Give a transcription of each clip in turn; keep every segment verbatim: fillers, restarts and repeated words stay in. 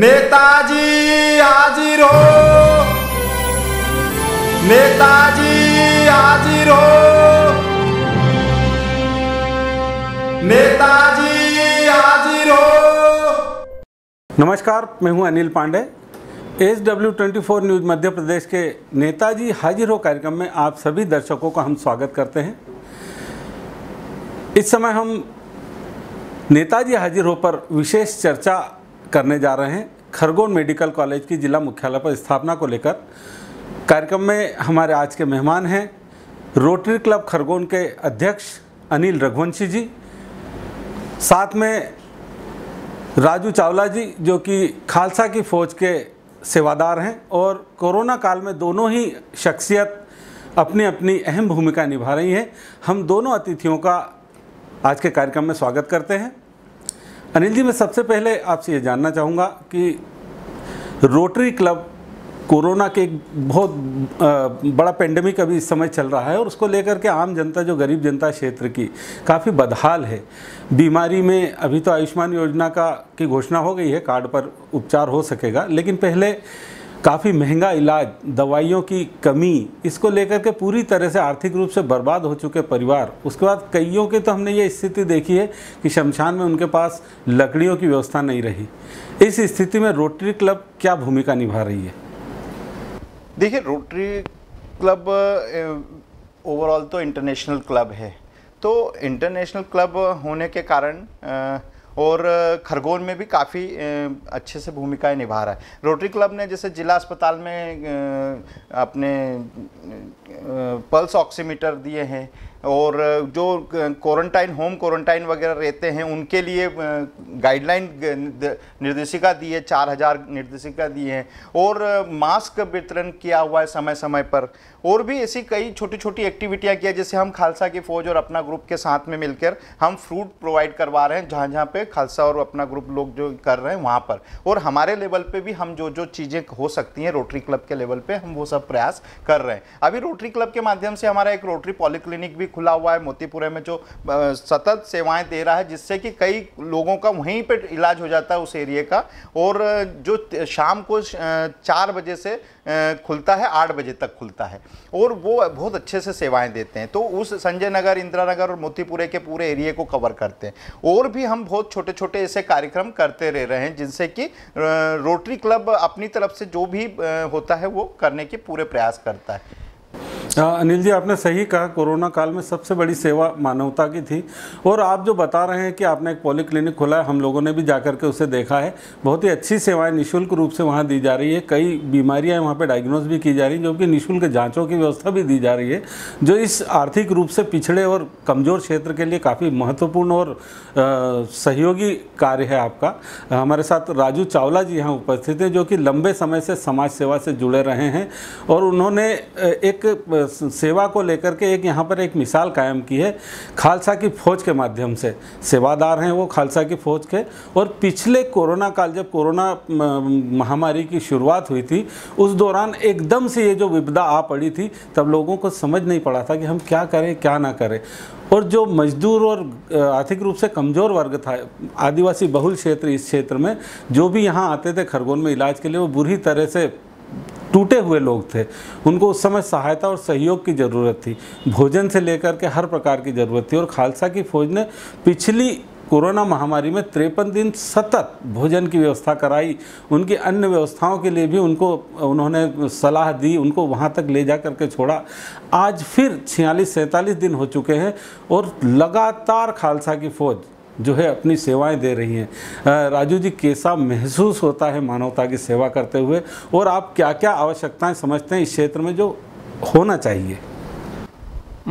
नेताजी हाजिर हो, नेताजी हाजिर हो, नेताजी हाजिर हो। नमस्कार, मैं हूं Anil Pandey. S W twenty four news Madhya Pradesh के नेताजी हाजिर हो कार्यक्रम में आप सभी दर्शकों का हम स्वागत करते हैं। इस समय हम नेताजी हाजिर हो पर विशेष चर्चा करने जा रहे हैं। खरगोन मेडिकल कॉलेज की जिला मुख्यालय पर स्थापना को लेकर कार्यक्रम में हमारे आज के मेहमान हैं रोटरी क्लब खरगोन के अध्यक्ष अनिल रघुवंशी जी, साथ में राजू चावला जी जो कि खालसा की फ़ौज के सेवादार हैं और कोरोना काल में दोनों ही शख्सियत अपनी अपनी अहम भूमिका निभा रही हैं। हम दोनों अतिथियों का आज के कार्यक्रम में स्वागत करते हैं। अनिल जी, मैं सबसे पहले आपसे ये जानना चाहूँगा कि रोटरी क्लब कोरोना के एक बहुत बड़ा पेंडेमिक अभी इस समय चल रहा है और उसको लेकर के आम जनता जो गरीब जनता क्षेत्र की काफ़ी बदहाल है बीमारी में। अभी तो आयुष्मान योजना का की घोषणा हो गई है, कार्ड पर उपचार हो सकेगा, लेकिन पहले काफ़ी महंगा इलाज, दवाइयों की कमी, इसको लेकर के पूरी तरह से आर्थिक रूप से बर्बाद हो चुके परिवार। उसके बाद कईयों के तो हमने ये स्थिति देखी है कि शमशान में उनके पास लकड़ियों की व्यवस्था नहीं रही। इस स्थिति में रोटरी क्लब क्या भूमिका निभा रही है? देखिए, रोटरी क्लब ओवरऑल तो इंटरनेशनल क्लब है, तो इंटरनेशनल क्लब होने के कारण आ, और खरगोन में भी काफ़ी अच्छे से भूमिकाएं निभा रहा है। रोटरी क्लब ने जैसे जिला अस्पताल में अपने पल्स ऑक्सीमीटर दिए हैं और जो क्वारंटाइन होम क्वारंटाइन वगैरह रहते हैं उनके लिए गाइडलाइन निर्देशिका दी है, चार हज़ार निर्देशिका दी हैं और मास्क वितरण किया हुआ है समय समय पर। और भी ऐसी कई छोटी छोटी एक्टिविटियां किया, जैसे हम खालसा की फ़ौज और अपना ग्रुप के साथ में मिलकर हम फ्रूट प्रोवाइड करवा रहे हैं जहाँ जहाँ पे खालसा और अपना ग्रुप लोग जो कर रहे हैं वहाँ पर। और हमारे लेवल पर भी हम जो जो चीज़ें हो सकती हैं रोटरी क्लब के लेवल पर हम वो सब प्रयास कर रहे हैं। अभी रोटरी क्लब के माध्यम से हमारा एक रोटरी पॉलीक्लिनिक भी खुला हुआ है मोतीपुरे में, जो सतत सेवाएं दे रहा है, जिससे कि कई लोगों का वहीं पे इलाज हो जाता है उस एरिया का। और जो शाम को चार बजे से खुलता है, आठ बजे तक खुलता है और वो बहुत अच्छे से सेवाएं देते हैं। तो उस संजयनगर, इंदिरानगर और मोतीपुरे के पूरे एरिया को कवर करते हैं। और भी हम बहुत छोटे छोटे ऐसे कार्यक्रम करते रह रहे हैं जिनसे कि रोटरी क्लब अपनी तरफ से जो भी होता है वो करने के पूरे प्रयास करता है। अनिल जी, आपने सही कहा, कोरोना काल में सबसे बड़ी सेवा मानवता की थी। और आप जो बता रहे हैं कि आपने एक पॉली क्लिनिक खोला है, हम लोगों ने भी जाकर के उसे देखा है, बहुत ही अच्छी सेवाएं निःशुल्क रूप से वहां दी जा रही है। कई बीमारियां वहां पे डायग्नोस भी की जा रही हैं, जो कि निःशुल्क जाँचों की व्यवस्था भी दी जा रही है, जो इस आर्थिक रूप से पिछड़े और कमज़ोर क्षेत्र के लिए काफ़ी महत्वपूर्ण और आ, सहयोगी कार्य है आपका। हमारे साथ राजू चावला जी यहाँ उपस्थित हैं जो कि लंबे समय से समाज सेवा से जुड़े रहे हैं और उन्होंने एक सेवा को लेकर के एक यहाँ पर एक मिसाल कायम की है। खालसा की फ़ौज के माध्यम से सेवादार हैं वो खालसा की फ़ौज के। और पिछले कोरोना काल, जब कोरोना महामारी की शुरुआत हुई थी, उस दौरान एकदम से ये जो विपदा आ पड़ी थी, तब लोगों को समझ नहीं पड़ा था कि हम क्या करें क्या ना करें। और जो मजदूर और आर्थिक रूप से कमज़ोर वर्ग था, आदिवासी बहुल क्षेत्र, इस क्षेत्र में जो भी यहाँ आते थे खरगोन में इलाज के लिए, वो बुरी तरह से टूटे हुए लोग थे। उनको उस समय सहायता और सहयोग की ज़रूरत थी, भोजन से लेकर के हर प्रकार की ज़रूरत थी। और खालसा की फ़ौज ने पिछली कोरोना महामारी में तिरपन दिन सतत भोजन की व्यवस्था कराई। उनकी अन्य व्यवस्थाओं के लिए भी उनको उन्होंने सलाह दी, उनको वहाँ तक ले जा करके छोड़ा। आज फिर छियालीस सैंतालीस दिन हो चुके हैं और लगातार खालसा की फ़ौज जो है अपनी सेवाएं दे रही हैं। राजू जी, कैसा महसूस होता है मानवता की सेवा करते हुए और आप क्या क्या आवश्यकताएं समझते हैं इस क्षेत्र में जो होना चाहिए?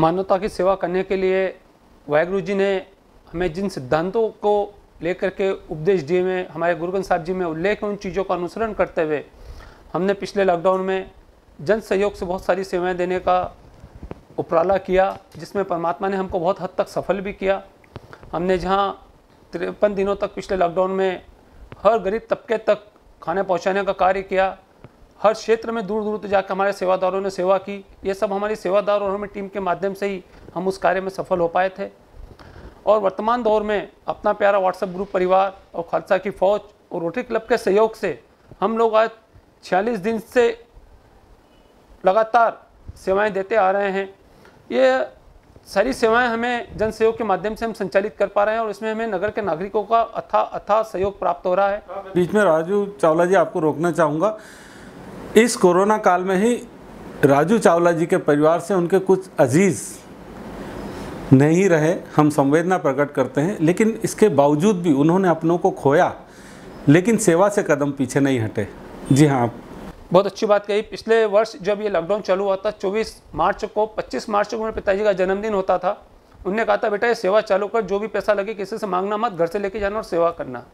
मानवता की सेवा करने के लिए वाहेगुरु जी ने हमें जिन सिद्धांतों को लेकर के उपदेश दिए में, हमारे गुरु ग्रंथ साहिब जी में उल्लेख है, उन चीज़ों का अनुसरण करते हुए हमने पिछले लॉकडाउन में जन सहयोग से बहुत सारी सेवाएँ देने का उपराला किया, जिसमें परमात्मा ने हमको बहुत हद तक सफल भी किया। हमने जहाँ तिरपन दिनों तक पिछले लॉकडाउन में हर गरीब तबके तक खाने पहुँचाने का कार्य किया, हर क्षेत्र में दूर दूर तक जाकर हमारे सेवादारों ने सेवा की। ये सब हमारी सेवादार और हमारी टीम के माध्यम से ही हम उस कार्य में सफल हो पाए थे। और वर्तमान दौर में अपना प्यारा व्हाट्सएप ग्रुप परिवार और खालसा की फ़ौज और रोटरी क्लब के सहयोग से हम लोग आज छियालीस दिन से लगातार सेवाएं देते आ रहे हैं। ये सारी सेवाएं हमें जन सहयोग के माध्यम से हम संचालित कर पा रहे हैं और इसमें हमें नगर के नागरिकों का अथाह अथाह सहयोग प्राप्त हो रहा है। बीच में राजू चावला जी आपको रोकना चाहूँगा। इस कोरोना काल में ही राजू चावला जी के परिवार से उनके कुछ अजीज़ नहीं रहे, हम संवेदना प्रकट करते हैं, लेकिन इसके बावजूद भी उन्होंने अपनों को खोया लेकिन सेवा से कदम पीछे नहीं हटे। जी हाँ, बहुत अच्छी बात कही। पिछले वर्ष जब ये लॉकडाउन चालू हुआ था चौबीस मार्च को, पच्चीस मार्च को मेरे पिताजी का जन्मदिन होता था। उन्होंने कहा था बेटा ये सेवा चालू कर, जो भी पैसा लगे किसी से मांगना मत, घर से लेके जाना और सेवा करना।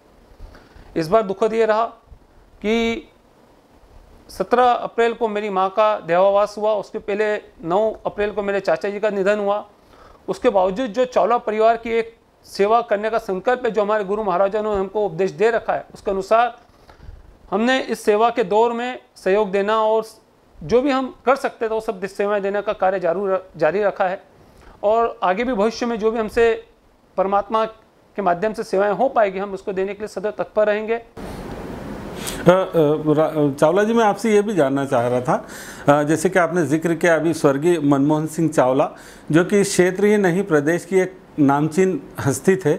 इस बार दुखद ये रहा कि सत्रह अप्रैल को मेरी माँ का देहावसान हुआ, उसके पहले नौ अप्रैल को मेरे चाचा जी का निधन हुआ। उसके बावजूद जो चावला परिवार की एक सेवा करने का संकल्प है, जो हमारे गुरु महाराजा ने हमको उपदेश दे रखा है, उसके अनुसार हमने इस सेवा के दौर में सहयोग देना और जो भी हम कर सकते थे वो सब सेवाएं देने का कार्य जारी रखा है। और आगे भी भविष्य में जो भी हमसे परमात्मा के माध्यम से सेवाएं हो पाएगी हम उसको देने के लिए सदैव तत्पर रहेंगे। चावला जी, मैं आपसे ये भी जानना चाह रहा था, जैसे कि आपने जिक्र किया अभी स्वर्गीय मनमोहन सिंह चावला, जो कि क्षेत्र ही नहीं प्रदेश की एक नामचीन हस्ती थे,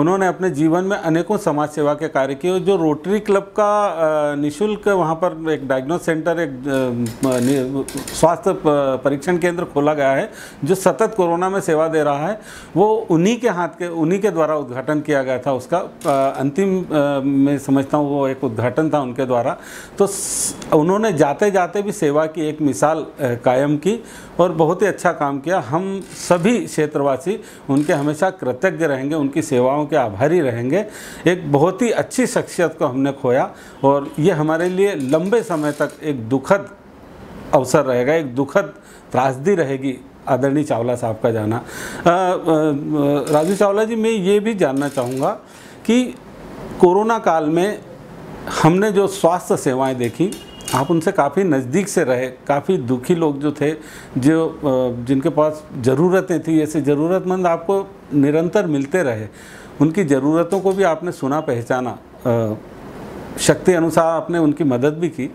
उन्होंने अपने जीवन में अनेकों समाज सेवा के कार्य किए और जो रोटरी क्लब का निःशुल्क वहाँ पर एक डायग्नोस सेंटर, एक स्वास्थ्य परीक्षण केंद्र खोला गया है जो सतत कोरोना में सेवा दे रहा है, वो उन्हीं के हाथ के उन्हीं के द्वारा उद्घाटन किया गया था। उसका अंतिम मैं समझता हूँ वो एक उद्घाटन था उनके द्वारा। तो उन्होंने जाते जाते भी सेवा की एक मिसाल कायम की और बहुत ही अच्छा काम किया। हम सभी क्षेत्रवासी उनके हमेशा कृतज्ञ रहेंगे, उनकी सेवाओं के आभारी रहेंगे। एक बहुत ही अच्छी शख्सियत को हमने खोया और ये हमारे लिए लंबे समय तक एक दुखद अवसर रहेगा, एक दुखद त्रासदी रहेगी आदरणीय चावला साहब का जाना। राजू चावला जी, मैं ये भी जानना चाहूँगा कि कोरोना काल में हमने जो स्वास्थ्य सेवाएँ देखी, आप उनसे काफ़ी नज़दीक से रहे, काफ़ी दुखी लोग जो थे, जो जिनके पास ज़रूरतें थी, ऐसे ज़रूरतमंद आपको निरंतर मिलते रहे, उनकी ज़रूरतों को भी आपने सुना पहचाना, शक्ति अनुसार आपने उनकी मदद भी की।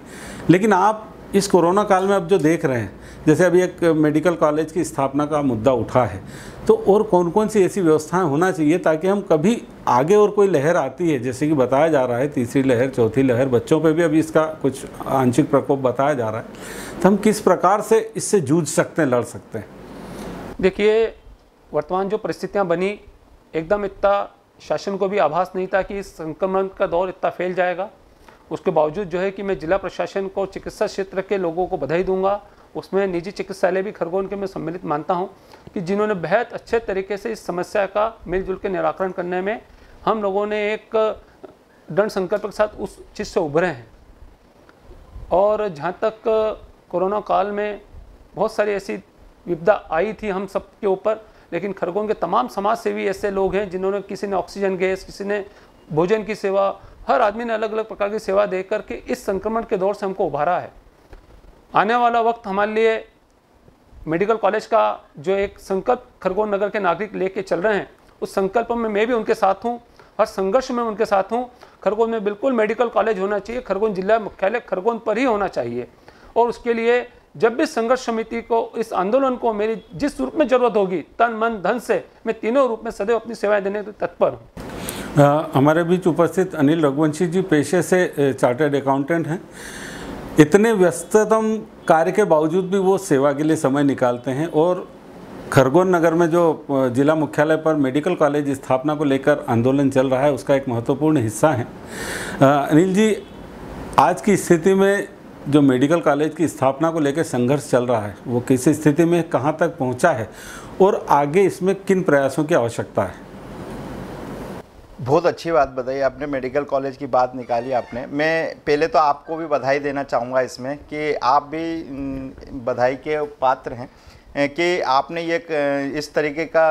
लेकिन आप इस कोरोना काल में अब जो देख रहे हैं, जैसे अभी एक मेडिकल कॉलेज की स्थापना का मुद्दा उठा है, तो और कौन कौन सी ऐसी व्यवस्थाएं होना चाहिए ताकि हम कभी आगे और कोई लहर आती है, जैसे कि बताया जा रहा है तीसरी लहर, चौथी लहर, बच्चों पे भी अभी इसका कुछ आंशिक प्रकोप बताया जा रहा है, तो हम किस प्रकार से इससे जूझ सकते हैं, लड़ सकते हैं? देखिए, वर्तमान जो परिस्थितियाँ बनी, एकदम इतना शासन को भी आभास नहीं था कि इस संक्रमण का दौर इतना फैल जाएगा। उसके बावजूद जो है कि मैं जिला प्रशासन को, चिकित्सा क्षेत्र के लोगों को बधाई दूंगा, उसमें निजी चिकित्सालय भी खरगोन के मैं सम्मिलित मानता हूं कि जिन्होंने बेहद अच्छे तरीके से इस समस्या का मिलजुल के निराकरण करने में हम लोगों ने एक दृढ़ संकल्प के साथ उस चीज़ से उभरे हैं। और जहां तक कोरोना काल में बहुत सारी ऐसी विपदा आई थी हम सब के ऊपर, लेकिन खरगोन के तमाम समाज सेवी ऐसे लोग हैं जिन्होंने, किसी ने ऑक्सीजन गैस, किसी ने भोजन की सेवा, हर आदमी ने अलग अलग प्रकार की सेवा दे करके इस संक्रमण के दौर से हमको उभारा है। आने वाला वक्त हमारे लिए मेडिकल कॉलेज का जो एक संकल्प खरगोन नगर के नागरिक लेके चल रहे हैं, उस संकल्प में मैं भी उनके साथ हूँ, हर संघर्ष में उनके साथ हूँ। खरगोन में बिल्कुल मेडिकल कॉलेज होना चाहिए, खरगोन जिला मुख्यालय खरगोन पर ही होना चाहिए। और उसके लिए जब भी संघर्ष समिति को, इस आंदोलन को मेरी जिस रूप में जरूरत होगी, तन मन धन से मैं तीनों रूप में सदैव अपनी सेवाएँ देने के तत्पर हूँ। आ, हमारे बीच उपस्थित अनिल रघुवंशी जी पेशे से चार्टर्ड अकाउंटेंट हैं। इतने व्यस्ततम कार्य के बावजूद भी वो सेवा के लिए समय निकालते हैं और खरगोन नगर में जो जिला मुख्यालय पर मेडिकल कॉलेज स्थापना को लेकर आंदोलन चल रहा है उसका एक महत्वपूर्ण हिस्सा है। आ, अनिल जी, आज की स्थिति में जो मेडिकल कॉलेज की स्थापना को लेकर संघर्ष चल रहा है वो किस स्थिति में, कहाँ तक पहुँचा है और आगे इसमें किन प्रयासों की आवश्यकता है? बहुत अच्छी बात बताई आपने, मेडिकल कॉलेज की बात निकाली आपने। मैं पहले तो आपको भी बधाई देना चाहूँगा इसमें कि आप भी बधाई के पात्र हैं कि आपने ये इस तरीके का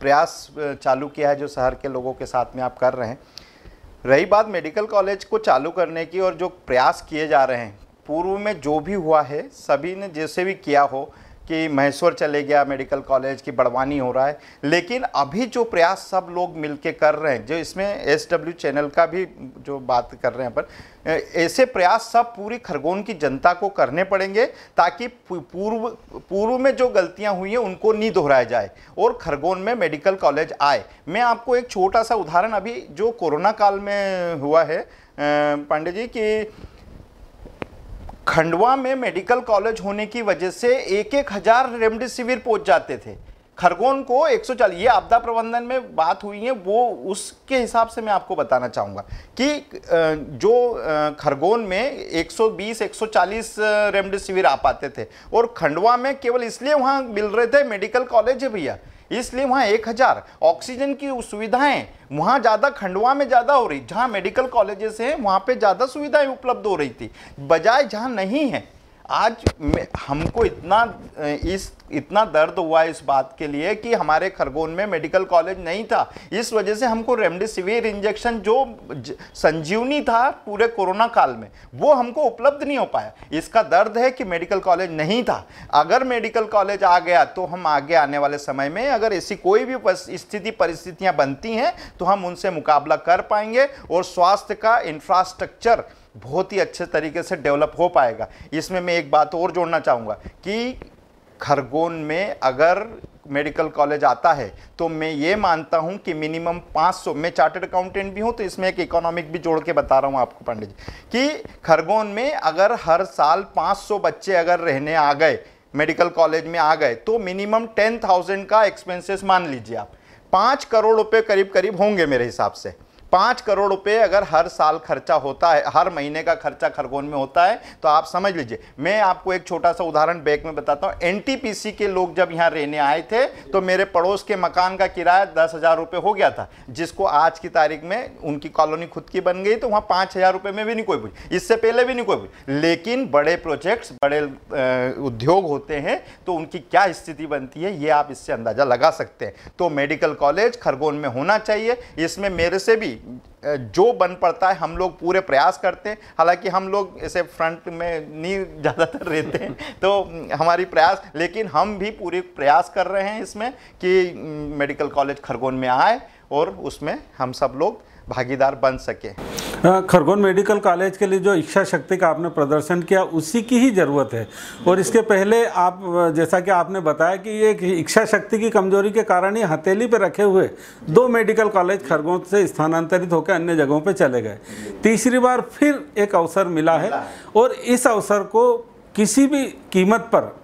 प्रयास चालू किया है जो शहर के लोगों के साथ में आप कर रहे हैं। रही बात मेडिकल कॉलेज को चालू करने की और जो प्रयास किए जा रहे हैं, पूर्व में जो भी हुआ है सभी ने जैसे भी किया हो, कि महेश्वर चले गया मेडिकल कॉलेज की, बड़वानी हो रहा है, लेकिन अभी जो प्रयास सब लोग मिलके कर रहे हैं, जो इसमें एस डब्ल्यू चैनल का भी जो बात कर रहे हैं पर, ऐसे प्रयास सब पूरी खरगोन की जनता को करने पड़ेंगे ताकि पूर्व पूर्व में जो गलतियां हुई हैं उनको नहीं दोहराया जाए और खरगोन में मेडिकल कॉलेज आए। मैं आपको एक छोटा सा उदाहरण अभी जो कोरोना काल में हुआ है पांडे जी कि खंडवा में मेडिकल कॉलेज होने की वजह से एक एक हज़ार रेमडेसिविर पहुंच जाते थे, खरगोन को एक सौ चालीस। ये आपदा प्रबंधन में बात हुई है, वो उसके हिसाब से मैं आपको बताना चाहूँगा कि जो खरगोन में एक सौ बीस एक सौ चालीस रेमडेसिविर आ पाते थे और खंडवा में केवल इसलिए वहाँ मिल रहे थे, मेडिकल कॉलेज है भैया, इसलिए वहाँ एक हज़ार। ऑक्सीजन की सुविधाएं वहाँ ज़्यादा, खंडवा में ज़्यादा हो रही, जहाँ मेडिकल कॉलेजेस हैं वहाँ पे ज़्यादा सुविधाएं उपलब्ध हो रही थी, बजाय जहाँ नहीं है। आज हमको इतना इस इतना दर्द हुआ इस बात के लिए कि हमारे खरगोन में मेडिकल कॉलेज नहीं था, इस वजह से हमको रेमडेसिविर इंजेक्शन जो संजीवनी था पूरे कोरोना काल में, वो हमको उपलब्ध नहीं हो पाया। इसका दर्द है कि मेडिकल कॉलेज नहीं था। अगर मेडिकल कॉलेज आ गया तो हम आगे आने वाले समय में अगर ऐसी कोई भी स्थिति परिस्थितियाँ बनती हैं तो हम उनसे मुकाबला कर पाएंगे और स्वास्थ्य का इंफ्रास्ट्रक्चर बहुत ही अच्छे तरीके से डेवलप हो पाएगा। इसमें मैं एक बात और जोड़ना चाहूँगा कि खरगोन में अगर मेडिकल कॉलेज आता है तो मैं ये मानता हूँ कि मिनिमम पाँच सौ, मैं चार्टर्ड अकाउंटेंट भी हूँ तो इसमें एक इकोनॉमिक भी जोड़ के बता रहा हूँ आपको पंडित जी, कि खरगोन में अगर हर साल पाँच सौ बच्चे अगर रहने आ गए, मेडिकल कॉलेज में आ गए, तो मिनिमम टेन थाउजेंड का एक्सपेंसेस मान लीजिए आप, पाँच करोड़ रुपये करीब करीब होंगे मेरे हिसाब से। पाँच करोड़ रुपए अगर हर साल खर्चा होता है, हर महीने का खर्चा खरगोन में होता है, तो आप समझ लीजिए। मैं आपको एक छोटा सा उदाहरण बैक में बताता हूँ। एनटीपीसी के लोग जब यहाँ रहने आए थे तो मेरे पड़ोस के मकान का किराया दस हज़ार रुपये हो गया था, जिसको आज की तारीख में उनकी कॉलोनी खुद की बन गई तो वहाँ पाँच हज़ार रुपये में भी नहीं कोई पूछे, इससे पहले भी नहीं कोई पूछे। लेकिन बड़े प्रोजेक्ट्स, बड़े उद्योग होते हैं तो उनकी क्या स्थिति बनती है ये आप इससे अंदाज़ा लगा सकते हैं। तो मेडिकल कॉलेज खरगोन में होना चाहिए, इसमें मेरे से भी जो बन पड़ता है हम लोग पूरे प्रयास करते हैं। हालांकि हम लोग ऐसे फ्रंट में नहीं ज़्यादातर रहते हैं तो हमारी प्रयास, लेकिन हम भी पूरे प्रयास कर रहे हैं इसमें कि मेडिकल कॉलेज खरगोन में आए और उसमें हम सब लोग भागीदार बन सके। खरगोन मेडिकल कॉलेज के लिए जो इच्छा शक्ति का आपने प्रदर्शन किया उसी की ही ज़रूरत है। और इसके पहले आप जैसा कि आपने बताया कि ये इच्छा शक्ति की कमजोरी के कारण ही हथेली पर रखे हुए दो मेडिकल कॉलेज खरगोन से स्थानांतरित होकर अन्य जगहों पर चले गए। तीसरी बार फिर एक अवसर मिला है और इस अवसर को किसी भी कीमत पर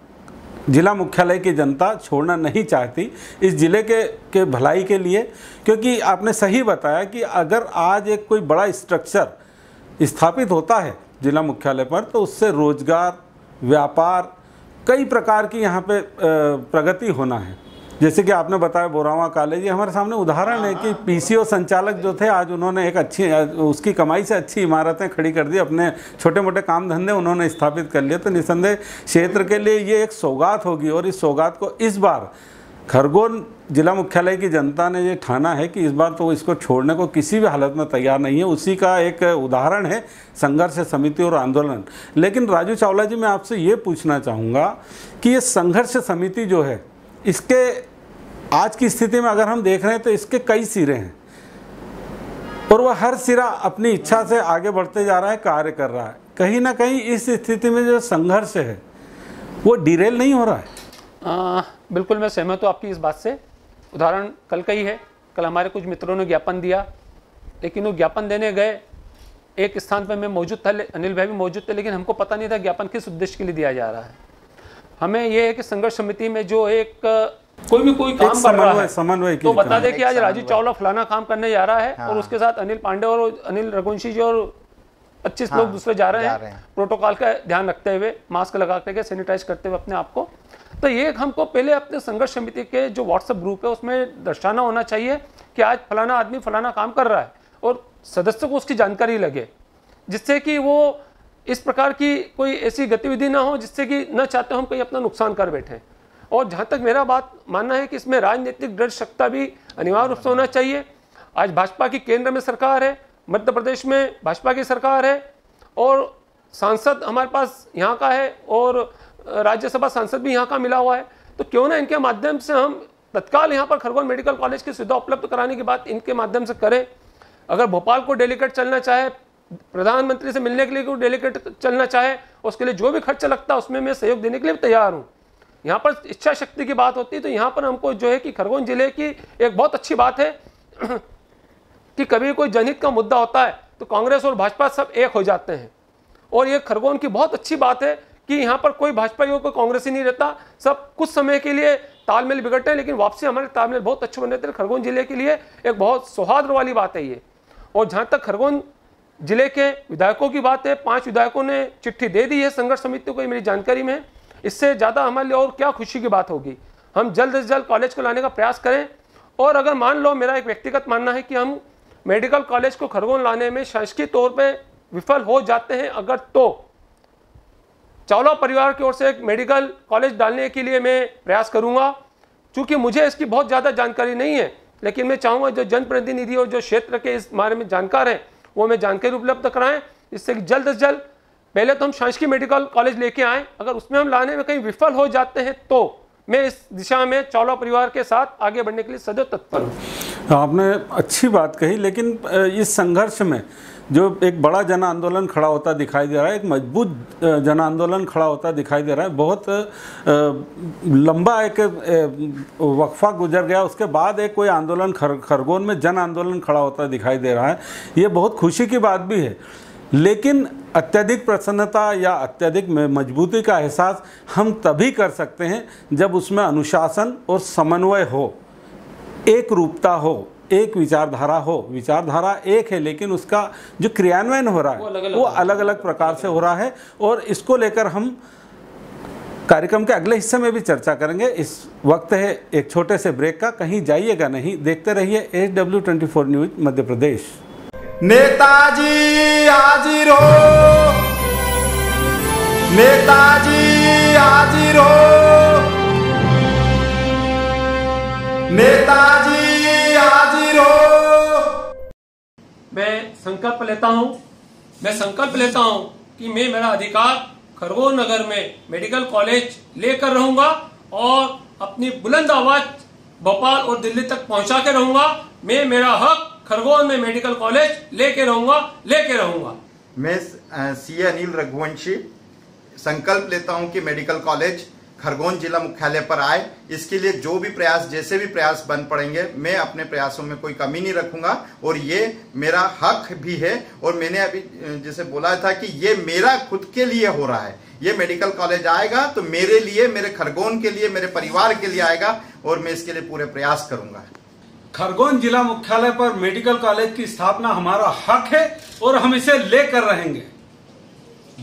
जिला मुख्यालय की जनता छोड़ना नहीं चाहती, इस ज़िले के के भलाई के लिए। क्योंकि आपने सही बताया कि अगर आज एक कोई बड़ा स्ट्रक्चर स्थापित होता है जिला मुख्यालय पर तो उससे रोजगार, व्यापार, कई प्रकार की यहाँ पे प्रगति होना है। जैसे कि आपने बताया बोरावा कॉलेज, ये हमारे सामने उदाहरण है कि पीसीओ संचालक जो थे आज उन्होंने एक अच्छी, उसकी कमाई से अच्छी इमारतें खड़ी कर दी, अपने छोटे मोटे काम धंधे उन्होंने स्थापित कर लिए। तो निसंदेह क्षेत्र के लिए ये एक सौगात होगी और इस सौगात को इस बार खरगोन जिला मुख्यालय की जनता ने ये ठाना है कि इस बार तो इसको छोड़ने को किसी भी हालत में तैयार नहीं है। उसी का एक उदाहरण है संघर्ष समिति और आंदोलन। लेकिन राजू चावला जी, मैं आपसे ये पूछना चाहूँगा कि ये संघर्ष समिति जो है, इसके आज की स्थिति में अगर हम देख रहे हैं तो इसके कई सिरे हैं और वह हर सिरा अपनी इच्छा से आगे बढ़ते जा रहा है, कार्य कर रहा है। कहीं ना कहीं इस स्थिति में जो संघर्ष है वो डिरेल नहीं हो रहा है। आ, बिल्कुल मैं सहमत हूँ आपकी इस बात से। उदाहरण कल का ही है, कल हमारे कुछ मित्रों ने ज्ञापन दिया, लेकिन वो ज्ञापन देने गए एक स्थान पर, मैं मौजूद था, अनिल भाई भी मौजूद थे, लेकिन हमको पता नहीं था ज्ञापन किस उद्देश्य के लिए दिया जा रहा है। हमें ये है कि संघर्ष समिति में जो एक कोई भी कोई काम कर रहा है, समन्वय तो बता दे कि आज राजू चावला फलाना काम करने जा रहा है, हाँ। और उसके साथ अनिल पांडे और अनिल रघुवंशी जी और पच्चीस हाँ। लोग दूसरे जा रहे हैं, हैं। प्रोटोकॉल का ध्यान रखते हुए, मास्क लगा करके, सैनिटाइज करते हुए अपने आप को। तो ये हमको पहले अपने संघर्ष समिति के जो व्हाट्सएप ग्रुप है उसमें दर्शाना होना चाहिए कि आज फलाना आदमी फलाना काम कर रहा है और सदस्यों को उसकी जानकारी लगे, जिससे कि वो इस प्रकार की कोई ऐसी गतिविधि ना हो जिससे कि न चाहते हम कहीं अपना नुकसान कर बैठें। और जहाँ तक मेरा बात मानना है कि इसमें राजनीतिक दृढ़ सत्ता भी अनिवार्य रूप से होना चाहिए। आज भाजपा की केंद्र में सरकार है, मध्य प्रदेश में भाजपा की सरकार है और सांसद हमारे पास यहाँ का है और राज्यसभा सांसद भी यहाँ का मिला हुआ है, तो क्यों ना इनके माध्यम से हम तत्काल यहाँ पर खरगोन मेडिकल कॉलेज की सुविधा उपलब्ध कराने की बात इनके माध्यम से करें। अगर भोपाल को डेलीगेट चलना चाहे, प्रधानमंत्री से मिलने के लिए कोई डेलीगेट चलना चाहे, उसके लिए जो भी खर्चा लगता है उसमें मैं सहयोग देने के लिए तैयार हूँ। यहाँ पर इच्छा शक्ति की बात होती है, तो यहाँ पर हमको जो है कि खरगोन जिले की एक बहुत अच्छी बात है कि कभी कोई जनहित का मुद्दा होता है तो कांग्रेस और भाजपा सब एक हो जाते हैं, और ये खरगोन की बहुत अच्छी बात है कि यहाँ पर कोई भाजपा ही और कोई कांग्रेस ही नहीं रहता, सब कुछ समय के लिए तालमेल बिगड़ते हैं, लेकिन वापसी हमारे तालमेल बहुत अच्छे बन रहे थे। खरगोन जिले के लिए एक बहुत सौहार्द वाली बात है ये। और जहाँ तक खरगोन जिले के विधायकों की बात है, पांच विधायकों ने चिट्ठी दे दी है संघर्ष समिति को, मेरी जानकारी में। इससे ज़्यादा हमारे लिए और क्या खुशी की बात होगी। हम जल्द से जल्द कॉलेज को लाने का प्रयास करें, और अगर मान लो, मेरा एक व्यक्तिगत मानना है कि हम मेडिकल कॉलेज को खरगोन लाने में शासकीय तौर पर विफल हो जाते हैं अगर, तो चावला परिवार की ओर से एक मेडिकल कॉलेज डालने के लिए मैं प्रयास करूंगा। चूँकि मुझे इसकी बहुत ज़्यादा जानकारी नहीं है, लेकिन मैं चाहूँगा जो जनप्रतिनिधि और जो क्षेत्र के इस बारे में जानकार हैं वो हमें जानकारी उपलब्ध कराएं, इससे कि जल्द से जल्द पहले तो हम शासकीय मेडिकल कॉलेज लेके आएँ। अगर उसमें हम लाने में कहीं विफल हो जाते हैं तो मैं इस दिशा में चावला परिवार के साथ आगे बढ़ने के लिए सदैव तत्पर हूँ। आपने अच्छी बात कही, लेकिन इस संघर्ष में जो एक बड़ा जन आंदोलन खड़ा होता दिखाई दे रहा है, एक मजबूत जन आंदोलन खड़ा होता दिखाई दे रहा है, बहुत लंबा एक वक्फा गुजर गया, उसके बाद एक कोई आंदोलन खर, खरगोन में जन आंदोलन खड़ा होता दिखाई दे रहा है, ये बहुत खुशी की बात भी है। लेकिन अत्यधिक प्रसन्नता या अत्यधिक मजबूती का एहसास हम तभी कर सकते हैं जब उसमें अनुशासन और समन्वय हो, एक रूपता हो, एक विचारधारा हो। विचारधारा एक है, लेकिन उसका जो क्रियान्वयन हो रहा है वो अलग अलग प्रकार से हो रहा है, और इसको लेकर हम कार्यक्रम के अगले हिस्से में भी चर्चा करेंगे। इस वक्त है एक छोटे से ब्रेक का, कहीं जाइएगा नहीं, देखते रहिए एस डब्ल्यू चौबीस न्यूज़ मध्य प्रदेश। नेताजी हाजिर हो, नेताजी हाजिर हो, नेताजी हाजिर हो। मैं संकल्प लेता हूं, मैं संकल्प लेता हूं कि मैं मेरा अधिकार खरगोन नगर में मेडिकल कॉलेज लेकर रहूंगा और अपनी बुलंद आवाज भोपाल और दिल्ली तक पहुंचा के रहूंगा। मैं मेरा हक खरगोन में मेडिकल कॉलेज लेके रहूंगा, लेके रहूंगा। मैं सी अनिल रघुवंशी संकल्प लेता हूं कि मेडिकल कॉलेज खरगोन जिला मुख्यालय पर आए, इसके लिए जो भी प्रयास, जैसे भी प्रयास बन पड़ेंगे, मैं अपने प्रयासों में कोई कमी नहीं रखूंगा, और ये मेरा हक भी है। और मैंने अभी जैसे बोला था कि ये मेरा खुद के लिए हो रहा है, ये मेडिकल कॉलेज आएगा तो मेरे लिए, मेरे खरगोन के लिए, मेरे परिवार के लिए आएगा, और मैं इसके लिए पूरे प्रयास करूंगा। खरगोन जिला मुख्यालय पर मेडिकल कॉलेज की स्थापना हमारा हक है और हम इसे लेकर रहेंगे।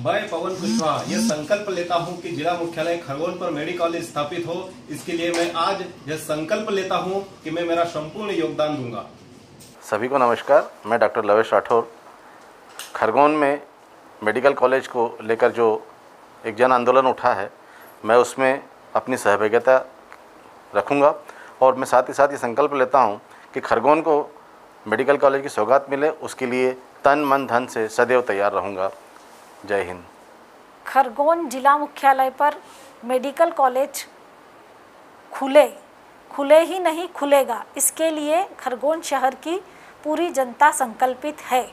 मैं पवन कुशवाहा यह संकल्प लेता हूं कि जिला मुख्यालय खरगोन पर मेडिकल कॉलेज स्थापित हो, इसके लिए मैं आज यह संकल्प लेता हूं कि मैं मेरा संपूर्ण योगदान दूंगा। सभी को नमस्कार, मैं डॉक्टर लवेश राठौर। खरगोन में मेडिकल कॉलेज को लेकर जो एक जन आंदोलन उठा है, मैं उसमें अपनी सहभागिता रखूँगा, और मैं साथ ही साथ ये संकल्प लेता हूँ कि खरगोन को मेडिकल कॉलेज की सौगात मिले, उसके लिए तन मन धन से सदैव तैयार रहूँगा। जय हिंद। खरगोन जिला मुख्यालय पर मेडिकल कॉलेज खुले, खुले ही नहीं खुलेगा, इसके लिए खरगोन शहर की पूरी जनता संकल्पित है,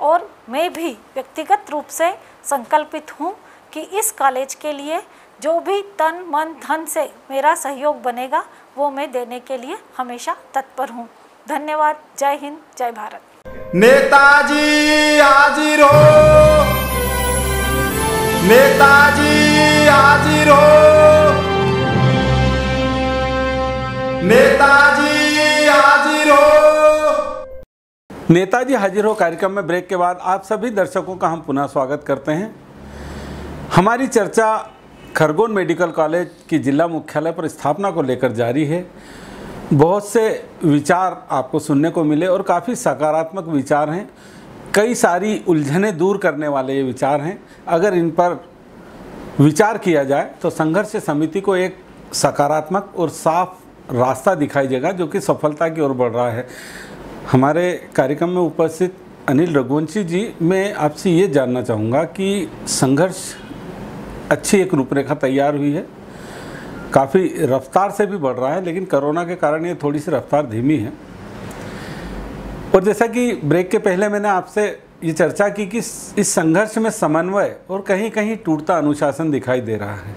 और मैं भी व्यक्तिगत रूप से संकल्पित हूँ कि इस कॉलेज के लिए जो भी तन मन धन से मेरा सहयोग बनेगा वो मैं देने के लिए हमेशा तत्पर हूँ। धन्यवाद। जय हिंद, जय भारत। नेताजी हाजिर हो, नेताजी हाजिर हो, नेताजी हाजिर हो। नेताजी हाजिर हो कार्यक्रम में ब्रेक के बाद आप सभी दर्शकों का हम पुनः स्वागत करते हैं। हमारी चर्चा खरगोन मेडिकल कॉलेज की जिला मुख्यालय पर स्थापना को लेकर जारी है। बहुत से विचार आपको सुनने को मिले और काफ़ी सकारात्मक विचार हैं, कई सारी उलझने दूर करने वाले ये विचार हैं। अगर इन पर विचार किया जाए तो संघर्ष समिति को एक सकारात्मक और साफ रास्ता दिखाई देगा, जो कि सफलता की ओर बढ़ रहा है। हमारे कार्यक्रम में उपस्थित अनिल रघुवंशी जी, मैं आपसे ये जानना चाहूँगा कि संघर्ष अच्छी एक रूपरेखा तैयार हुई है, काफ़ी रफ्तार से भी बढ़ रहा है, लेकिन कोरोना के कारण ये थोड़ी सी रफ्तार धीमी है। और जैसा कि ब्रेक के पहले मैंने आपसे ये चर्चा की कि इस संघर्ष में समन्वय और कहीं कहीं टूटता अनुशासन दिखाई दे रहा है।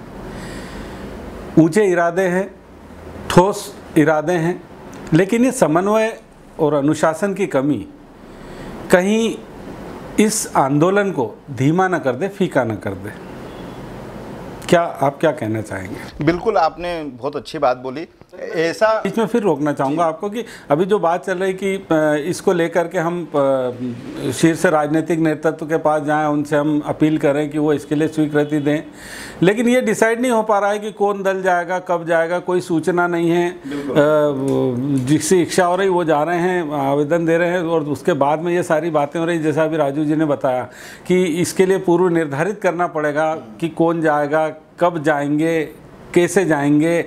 ऊंचे इरादे हैं, ठोस इरादे हैं, लेकिन ये समन्वय और अनुशासन की कमी कहीं इस आंदोलन को धीमा न कर दे, फीका न कर दे। क्या आप क्या कहना चाहेंगे? बिल्कुल, आपने बहुत अच्छी बात बोली। ऐसा इसमें फिर रोकना चाहूँगा आपको कि अभी जो बात चल रही कि इसको लेकर के हम शीर्ष राजनीतिक नेतृत्व के पास जाएं, उनसे हम अपील करें कि वो इसके लिए स्वीकृति दें, लेकिन ये डिसाइड नहीं हो पा रहा है कि कौन दल जाएगा, कब जाएगा, कोई सूचना नहीं है। जिससे इच्छा हो रही वो जा रहे हैं, आवेदन दे रहे हैं, और उसके बाद में ये सारी बातें हो रही। जैसा अभी राजू जी ने बताया कि इसके लिए पूर्व निर्धारित करना पड़ेगा कि कौन जाएगा, कब जाएंगे, कैसे जाएंगे,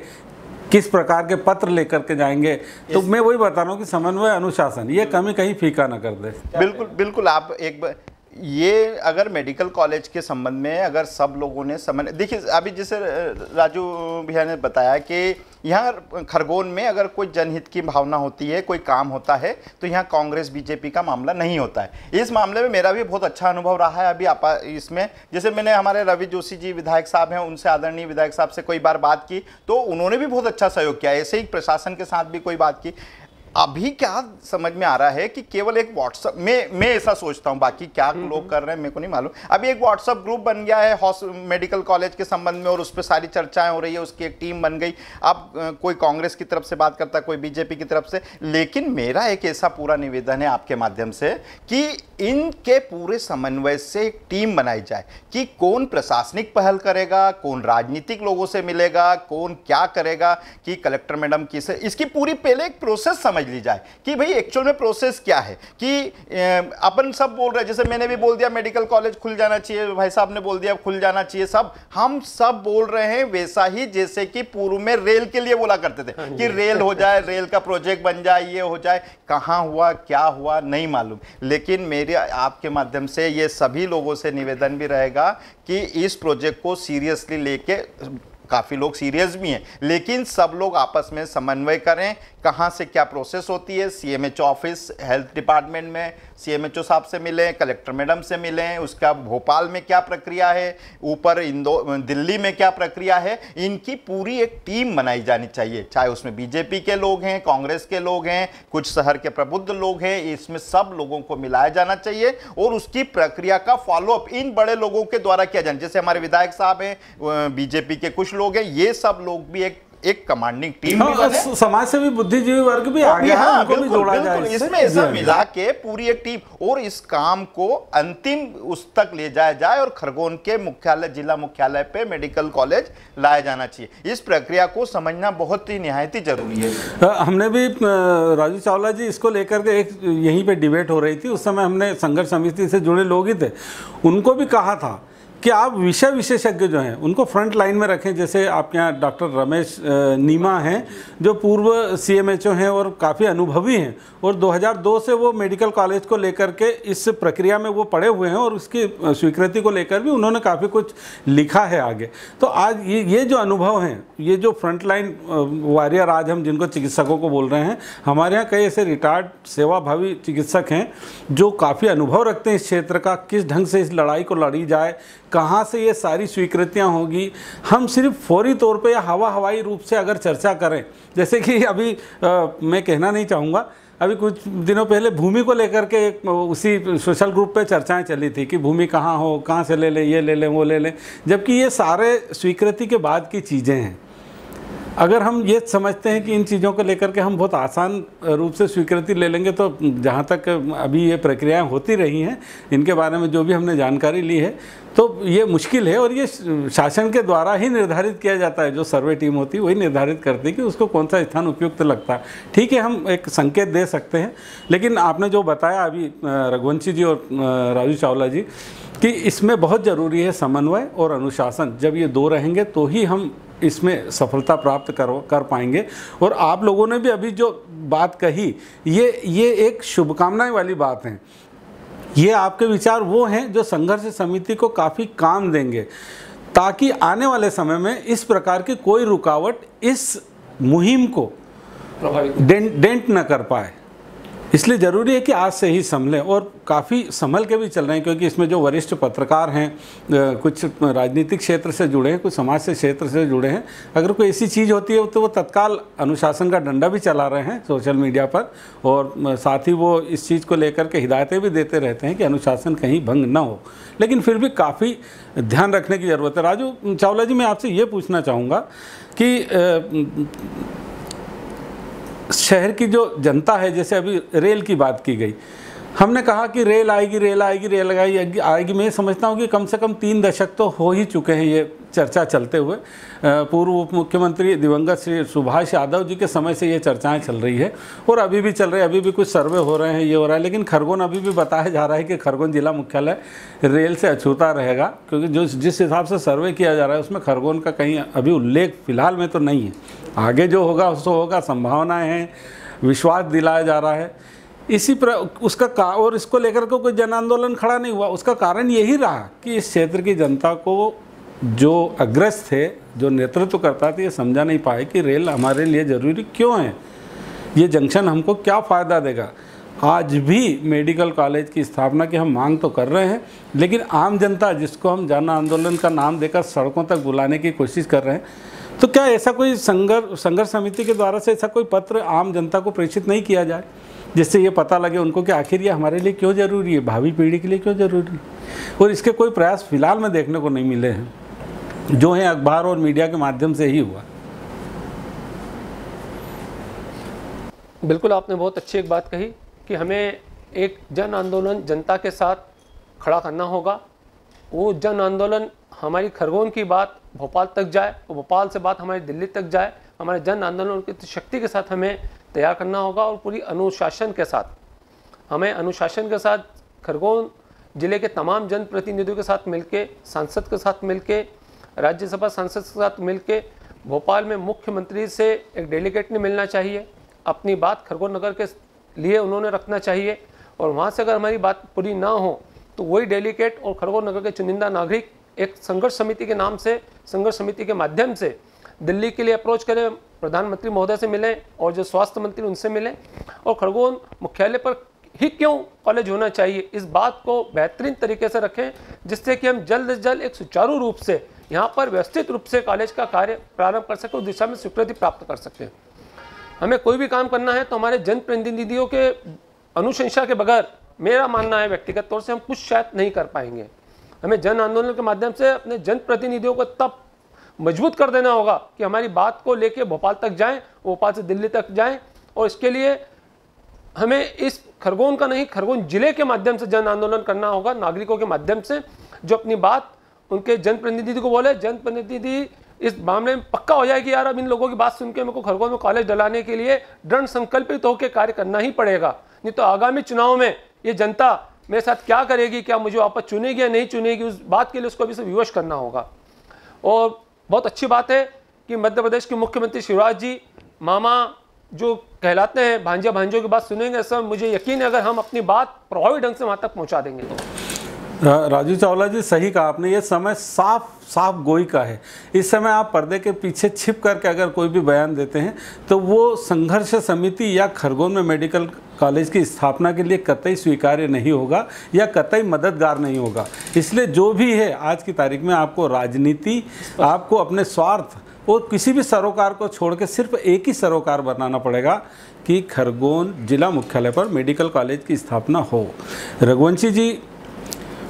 किस प्रकार के पत्र लेकर के जाएंगे। तो मैं वही बता रहा हूँ कि समन्वय, अनुशासन, ये कमी कहीं फीका ना कर दे। बिल्कुल बिल्कुल, आप एक बार ये अगर मेडिकल कॉलेज के संबंध में अगर सब लोगों ने समन्वय, देखिए अभी जैसे राजू भैया ने बताया कि यहाँ खरगोन में अगर कोई जनहित की भावना होती है, कोई काम होता है, तो यहाँ कांग्रेस बीजेपी का मामला नहीं होता है। इस मामले में मेरा भी बहुत अच्छा अनुभव रहा है। अभी आप इसमें जैसे मैंने हमारे रवि जोशी जी विधायक साहब हैं, उनसे आदरणीय विधायक साहब से कई बार बात की, तो उन्होंने भी बहुत अच्छा सहयोग किया। ऐसे ही प्रशासन के साथ भी कोई बात की। अभी क्या समझ में आ रहा है कि केवल एक व्हाट्सअप में, मैं ऐसा सोचता हूँ, बाकी क्या लोग कर रहे हैं मेरे को नहीं मालूम। अभी एक व्हाट्सअप ग्रुप बन गया है मेडिकल कॉलेज के संबंध में, और उस पर सारी चर्चाएं हो रही है, उसकी एक टीम बन गई। अब कोई कांग्रेस की तरफ से बात करता है, कोई बीजेपी की तरफ से। लेकिन मेरा एक ऐसा पूरा निवेदन है आपके माध्यम से कि इनके पूरे समन्वय से एक टीम बनाई जाए कि कौन प्रशासनिक पहल करेगा, कौन राजनीतिक लोगों से मिलेगा, कौन क्या करेगा, कि कलेक्टर मैडम किसे, इसकी पूरी पहले एक प्रोसेस समझ ली जाए कि भाई एक्चुअल में प्रोसेस क्या है। कि अपन सब बोल रहे हैं, जैसे मैंने भी बोल दिया मेडिकल कॉलेज खुल जाना चाहिए, भाई साहब ने बोल दिया खुल जाना चाहिए, सब हम सब बोल रहे हैं वैसा ही जैसे कि पूर्व में रेल के लिए बोला करते थे कि रेल हो जाए, रेल का प्रोजेक्ट बन जाए, ये हो जाए। कहाँ हुआ, क्या हुआ नहीं मालूम। लेकिन मेरे आपके माध्यम से ये सभी लोगों से निवेदन भी रहेगा कि इस प्रोजेक्ट को सीरियसली लेके, काफ़ी लोग सीरियस भी हैं, लेकिन सब लोग आपस में समन्वय करें कहाँ से क्या प्रोसेस होती है। सीएमएचओ ऑफिस, हेल्थ डिपार्टमेंट में सीएमएचओ साहब से मिलें, कलेक्टर मैडम से मिलें, उसका भोपाल में क्या प्रक्रिया है, ऊपर इंदौर दिल्ली में क्या प्रक्रिया है, इनकी पूरी एक टीम बनाई जानी चाहिए। चाहे उसमें बीजेपी के लोग हैं, कांग्रेस के लोग हैं, कुछ शहर के प्रबुद्ध लोग हैं, इसमें सब लोगों को मिलाया जाना चाहिए और उसकी प्रक्रिया का फॉलोअप इन बड़े लोगों के द्वारा किया जाए, जैसे हमारे विधायक साहब हैं, बीजेपी के कुछ लोग हैं, ये सब लोग भी एक एक कमांडिंग टीम में, समाज से भी, बुद्धिजीवी वर्ग भी आगे हैं, उनको भी जोड़ा जाए, इसमें ऐसा मिला के पूरी एक टीम, और इस काम को अंतिम उस तक ले जाया जाए और खरगोन के मुख्यालय, जिला मुख्यालय पे मेडिकल कॉलेज लाया जाना चाहिए। इस प्रक्रिया को समझना बहुत ही निहायती जरूरी है। हमने भी राजू चावला जी इसको लेकर के एक यहीं पर डिबेट हो रही थी, उस समय हमने संघर्ष समिति से जुड़े लोग ही थे, उनको भी कहा था कि आप विषय विशेषज्ञ जो हैं उनको फ्रंट लाइन में रखें। जैसे आपके यहाँ डॉक्टर रमेश नीमा हैं जो पूर्व सीएमएचओ हैं और काफ़ी अनुभवी हैं, और दो हज़ार दो से वो मेडिकल कॉलेज को लेकर के इस प्रक्रिया में वो पड़े हुए हैं, और उसकी स्वीकृति को लेकर भी उन्होंने काफ़ी कुछ लिखा है आगे। तो आज ये ये जो अनुभव हैं, ये जो फ्रंट लाइन वॉरियर आज हम जिनको चिकित्सकों को बोल रहे हैं, हमारे यहाँ कई ऐसे रिटायर्ड सेवाभावी चिकित्सक हैं जो काफ़ी अनुभव रखते हैं इस क्षेत्र का, किस ढंग से इस लड़ाई को लड़ी जाए, कहाँ से ये सारी स्वीकृतियाँ होगी। हम सिर्फ फौरी तौर पे या हवा हवाई रूप से अगर चर्चा करें, जैसे कि अभी आ, मैं कहना नहीं चाहूँगा, अभी कुछ दिनों पहले भूमि को लेकर के एक उसी सोशल ग्रुप पे चर्चाएं चली थी कि भूमि कहाँ हो, कहाँ से ले लें, ये ले लें, वो ले लें, जबकि ये सारे स्वीकृति के बाद की चीज़ें हैं। अगर हम ये समझते हैं कि इन चीज़ों को लेकर के हम बहुत आसान रूप से स्वीकृति ले लेंगे, तो जहाँ तक अभी ये प्रक्रियाएं होती रही हैं, इनके बारे में जो भी हमने जानकारी ली है, तो ये मुश्किल है। और ये शासन के द्वारा ही निर्धारित किया जाता है, जो सर्वे टीम होती है वही निर्धारित करती है कि उसको कौन सा स्थान उपयुक्त लगता है। ठीक है, हम एक संकेत दे सकते हैं, लेकिन आपने जो बताया अभी रघुवंशी जी और राजू चावला जी कि इसमें बहुत ज़रूरी है समन्वय और अनुशासन। जब ये दो रहेंगे तो ही हम इसमें सफलता प्राप्त करो कर पाएंगे। और आप लोगों ने भी अभी जो बात कही, ये ये एक शुभकामनाएं वाली बात है। ये आपके विचार वो हैं जो संघर्ष समिति को काफ़ी काम देंगे। ताकि आने वाले समय में इस प्रकार की कोई रुकावट इस मुहिम को डेंट डेंट न कर पाए। इसलिए ज़रूरी है कि आज से ही संभलें और काफ़ी संभल के भी चल रहे हैं, क्योंकि इसमें जो वरिष्ठ पत्रकार हैं, कुछ राजनीतिक क्षेत्र से जुड़े हैं, कुछ समाज से क्षेत्र से जुड़े हैं, अगर कोई ऐसी चीज़ होती है तो वो तत्काल अनुशासन का डंडा भी चला रहे हैं सोशल मीडिया पर, और साथ ही वो इस चीज़ को लेकर के हिदायतें भी देते रहते हैं कि अनुशासन कहीं भंग ना हो। लेकिन फिर भी काफ़ी ध्यान रखने की ज़रूरत है। राजू चावला जी, मैं आपसे ये पूछना चाहूँगा कि शहर की जो जनता है, जैसे अभी रेल की बात की गई, हमने कहा कि रेल आएगी रेल आएगी रेल आएगी आएगी मैं समझता हूँ कि कम से कम तीन दशक तो हो ही चुके हैं ये चर्चा चलते हुए। पूर्व उप मुख्यमंत्री दिवंगत श्री सुभाष यादव जी के समय से ये चर्चाएं चल रही है और अभी भी चल रही है, अभी भी कुछ सर्वे हो रहे हैं, ये हो रहा है, लेकिन खरगोन अभी भी बताया जा रहा है कि खरगोन जिला मुख्यालय रेल से अछूता रहेगा, क्योंकि जो जिस हिसाब से सर्वे किया जा रहा है उसमें खरगोन का कहीं अभी उल्लेख फ़िलहाल में तो नहीं है। आगे जो होगा उसको होगा, संभावनाएँ हैं, विश्वास दिलाया जा रहा है। इसी पर उसका का और इसको लेकर के कोई जन आंदोलन खड़ा नहीं हुआ। उसका कारण यही रहा कि इस क्षेत्र की जनता को जो अग्रज थे, जो नेतृत्व करता था, ये समझा नहीं पाए कि रेल हमारे लिए ज़रूरी क्यों है, ये जंक्शन हमको क्या फ़ायदा देगा। आज भी मेडिकल कॉलेज की स्थापना की हम मांग तो कर रहे हैं, लेकिन आम जनता जिसको हम जन आंदोलन का नाम देकर सड़कों तक बुलाने की कोशिश कर रहे हैं, तो क्या ऐसा कोई संघर्ष संघर्ष समिति के द्वारा से ऐसा कोई पत्र आम जनता को प्रेषित नहीं किया जाए जिससे ये पता लगे उनको कि आखिर ये हमारे लिए क्यों ज़रूरी है, भावी पीढ़ी के लिए क्यों ज़रूरी है? और इसके कोई प्रयास फ़िलहाल में देखने को नहीं मिले हैं, जो हैं अखबार और मीडिया के माध्यम से ही हुआ। बिल्कुल, आपने बहुत अच्छी एक बात कही कि हमें एक जन आंदोलन जनता के साथ खड़ा करना होगा। वो जन आंदोलन हमारी खरगोन की बात भोपाल तक जाए, वो भोपाल से बात हमारी दिल्ली तक जाए। हमारे जन आंदोलन की शक्ति के साथ हमें तैयार करना होगा और पूरी अनुशासन के साथ, हमें अनुशासन के साथ खरगोन जिले के तमाम जनप्रतिनिधियों के साथ मिलके, सांसद के साथ मिलके, राज्यसभा सांसद के साथ मिलके, भोपाल में मुख्यमंत्री से एक डेलीगेट ने मिलना चाहिए। अपनी बात खरगोन नगर के लिए उन्होंने रखना चाहिए और वहाँ से अगर हमारी बात पूरी ना हो तो वही डेलीगेट और खरगोन नगर के चुनिंदा नागरिक एक संघर्ष समिति के नाम से, संघर्ष समिति के माध्यम से दिल्ली के लिए अप्रोच करें, प्रधानमंत्री महोदय से मिलें और जो स्वास्थ्य मंत्री उनसे मिलें, और खरगोन मुख्यालय पर ही क्यों कॉलेज होना चाहिए इस बात को बेहतरीन तरीके से रखें, जिससे कि हम जल्द से जल्द एक सुचारू रूप से यहाँ पर व्यवस्थित रूप से कॉलेज का कार्य प्रारंभ कर सकें, उस दिशा में स्वीकृति प्राप्त कर सकें। हमें कोई भी काम करना है तो हमारे जनप्रतिनिधियों के अनुशंसा के बगैर, मेरा मानना है व्यक्तिगत तौर से, हम कुछ शायद नहीं कर पाएंगे। हमें जन आंदोलन के माध्यम से अपने जनप्रतिनिधियों को तब मजबूत कर देना होगा कि हमारी बात को लेके भोपाल तक जाएं, भोपाल से दिल्ली तक जाएं, और इसके लिए हमें इस खरगोन का नहीं, खरगोन जिले के माध्यम से जन आंदोलन करना होगा, नागरिकों के माध्यम से, जो अपनी बात उनके जनप्रतिनिधि को बोले। जनप्रतिनिधि इस मामले में पक्का हो जाएगी, यार अब इन लोगों की बात सुन के मेरे को खरगोन में कॉलेज डलाने के लिए दृढ़ संकल्पित होकर कार्य करना ही पड़ेगा, नहीं तो आगामी चुनाव में ये जनता मेरे साथ क्या करेगी, क्या मुझे वापस चुनेगी या नहीं चुनेगी, उस बात के लिए उसको अभी से विवश करना होगा। और बहुत अच्छी बात है कि मध्य प्रदेश के मुख्यमंत्री शिवराज जी, मामा जो कहलाते हैं, भांजा भांजों की बात सुनेंगे सर, मुझे यकीन है अगर हम अपनी बात प्रभावी ढंग से वहाँ तक पहुँचा देंगे तो। राजू चावला जी, सही कहा आपने, ये समय साफ साफ गोई का है। इस समय आप पर्दे के पीछे छिप करके अगर कोई भी बयान देते हैं तो वो संघर्ष समिति या खरगोन में मेडिकल कॉलेज की स्थापना के लिए कतई स्वीकार्य नहीं होगा या कतई मददगार नहीं होगा। इसलिए जो भी है आज की तारीख में आपको राजनीति, आपको अपने स्वार्थ और किसी भी सरोकार को छोड़ के सिर्फ एक ही सरोकार बनाना पड़ेगा कि खरगोन जिला मुख्यालय पर मेडिकल कॉलेज की स्थापना हो। रघुवंशी जी,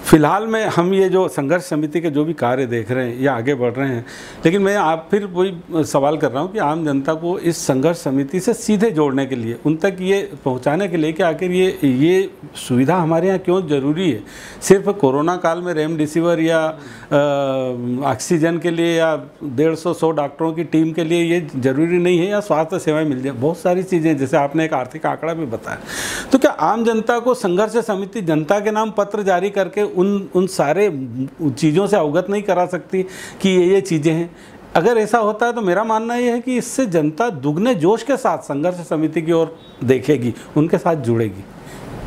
फिलहाल में हम ये जो संघर्ष समिति के जो भी कार्य देख रहे हैं या आगे बढ़ रहे हैं, लेकिन मैं आप फिर वही सवाल कर रहा हूँ कि आम जनता को इस संघर्ष समिति से सीधे जोड़ने के लिए, उन तक ये पहुँचाने के लिए कि आखिर ये ये सुविधा हमारे यहाँ क्यों ज़रूरी है। सिर्फ कोरोना काल में रेमडेसिविर या ऑक्सीजन के लिए या डेढ़ सौ सौ डॉक्टरों की टीम के लिए ये ज़रूरी नहीं है, या स्वास्थ्य सेवाएँ मिल जाए, बहुत सारी चीज़ें जैसे आपने एक आर्थिक आंकड़ा भी बताया। तो क्या आम जनता को संघर्ष समिति जनता के नाम पत्र जारी करके उन उन सारे चीज़ों से अवगत नहीं करा सकती कि ये ये चीज़ें हैं? अगर ऐसा होता है तो मेरा मानना ये है कि इससे जनता दुगने जोश के साथ संघर्ष समिति की ओर देखेगी, उनके साथ जुड़ेगी।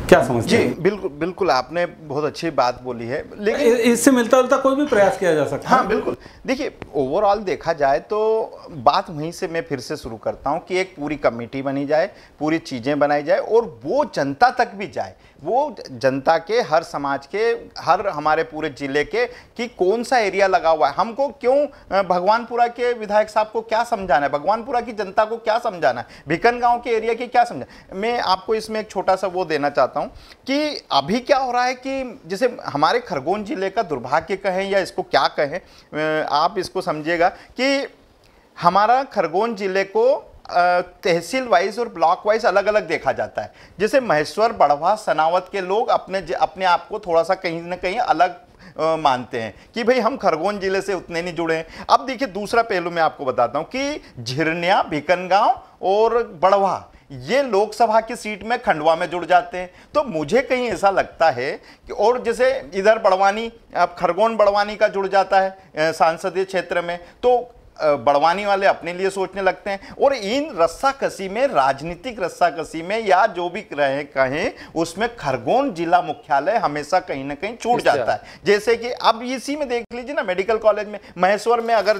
क्या समझते हैं? जी बिल्कुल बिल्कुल, आपने बहुत अच्छी बात बोली है, लेकिन इससे मिलता जुलता कोई भी प्रयास किया जा सकता है। हाँ बिल्कुल, देखिए ओवरऑल देखा जाए तो बात वहीं से मैं फिर से शुरू करता हूँ कि एक पूरी कमेटी बनी जाए, पूरी चीज़ें बनाई जाए और वो जनता तक भी जाए, वो जनता के हर समाज के हर हमारे पूरे ज़िले के कि कौन सा एरिया लगा हुआ है। हमको क्यों भगवानपुरा के विधायक साहब को क्या समझाना है, भगवानपुरा की जनता को क्या समझाना है, भिकन गाँव के एरिया की क्या समझाना। मैं आपको इसमें एक छोटा सा वो देना चाहता हूँ कि अभी क्या हो रहा है कि जैसे हमारे खरगोन ज़िले का दुर्भाग्य कहें या इसको क्या कहें, आप इसको समझिएगा कि हमारा खरगोन ज़िले को तहसील वाइज और ब्लॉक वाइज अलग अलग देखा जाता है। जैसे महेश्वर, बढ़वा, सनावत के लोग अपने अपने आप को थोड़ा सा कहीं ना कहीं अलग मानते हैं कि भाई हम खरगोन ज़िले से उतने नहीं जुड़े हैं। अब देखिए दूसरा पहलू मैं आपको बताता हूँ कि झिरनिया, भिकनगाँव और बढ़वा ये लोकसभा की सीट में खंडवा में जुड़ जाते हैं। तो मुझे कहीं ऐसा लगता है कि और जैसे इधर बड़वानी, अब खरगोन बड़वानी का जुड़ जाता है सांसदीय क्षेत्र में, तो बड़वानी वाले अपने लिए सोचने लगते हैं और इन रस्साकसी में, राजनीतिक रस्साकसी में या जो भी रहे कहें, उसमें खरगोन जिला मुख्यालय हमेशा कहीं ना कहीं छूट जाता है। जैसे कि अब इसी में देख लीजिए ना, मेडिकल कॉलेज में महेश्वर में अगर